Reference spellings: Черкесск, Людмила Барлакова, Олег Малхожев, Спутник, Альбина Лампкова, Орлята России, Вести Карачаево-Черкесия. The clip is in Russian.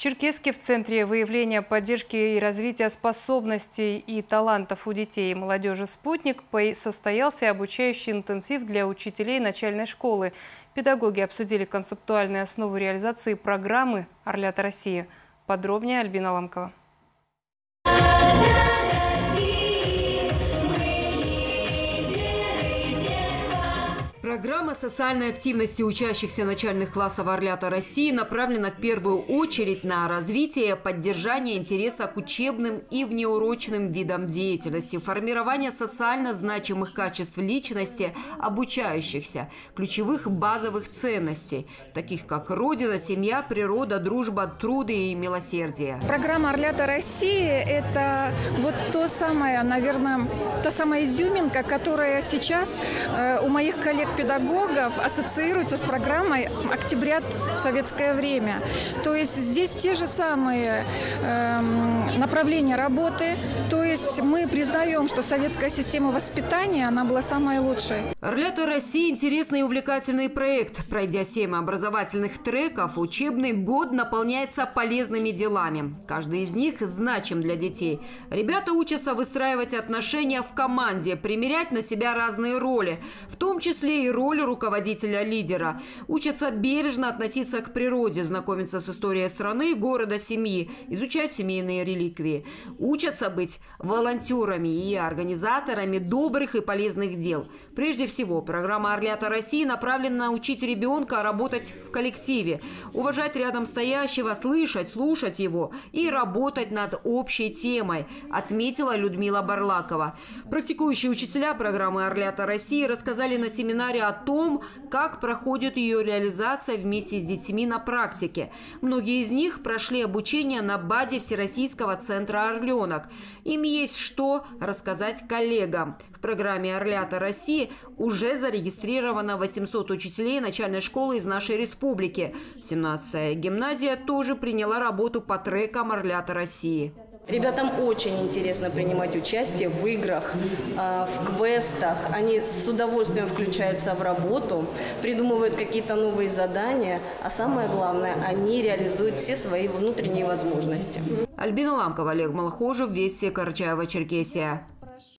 В Черкесске в Центре выявления поддержки и развития способностей и талантов у детей и молодежи «Спутник» состоялся обучающий интенсив для учителей начальной школы. Педагоги обсудили концептуальные основы реализации программы «Орлята России». Подробнее Альбина Лампкова. Программа социальной активности учащихся начальных классов «Орлята России» направлена в первую очередь на развитие и поддержание интереса к учебным и внеурочным видам деятельности, формирование социально значимых качеств личности обучающихся, ключевых базовых ценностей, таких как родина, семья, природа, дружба, труд и милосердие. Программа «Орлята России» – это вот то самое, наверное, та самая изюминка, которая сейчас у моих коллег-педагогов ассоциируется с программой «Октября. Советское время». То есть здесь те же самые направления работы. То есть мы признаем, что советская система воспитания, она была самой лучшей. «Орлята России» – интересный и увлекательный проект. Пройдя 7 образовательных треков, учебный год наполняется полезными делами. Каждый из них значим для детей. Ребята учатся выстраивать отношения в команде, примерять на себя разные роли, в том числе и роль руководителя-лидера. Учатся бережно относиться к природе, знакомиться с историей страны, города, семьи, изучать семейные реликвии. Учатся быть волонтерами и организаторами добрых и полезных дел. Прежде всего, программа «Орлята России» направлена научить ребенка работать в коллективе, уважать рядом стоящего, слышать, слушать его и работать над общей темой, отметила Людмила Барлакова. Практикующие учителя программы «Орлята России» рассказали на семинаре о том, как проходит ее реализация вместе с детьми на практике. Многие из них прошли обучение на базе Всероссийского центра «Орленок». Им есть что рассказать коллегам. В программе «Орлята России» уже зарегистрировано 800 учителей начальной школы из нашей республики. 17-я гимназия тоже приняла работу по трекам «Орлята России». Ребятам очень интересно принимать участие в играх, в квестах. Они с удовольствием включаются в работу, придумывают какие-то новые задания. А самое главное, они реализуют все свои внутренние возможности. Альбина Лампкова, Олег Малхожев, Вести Карачаево-Черкесия.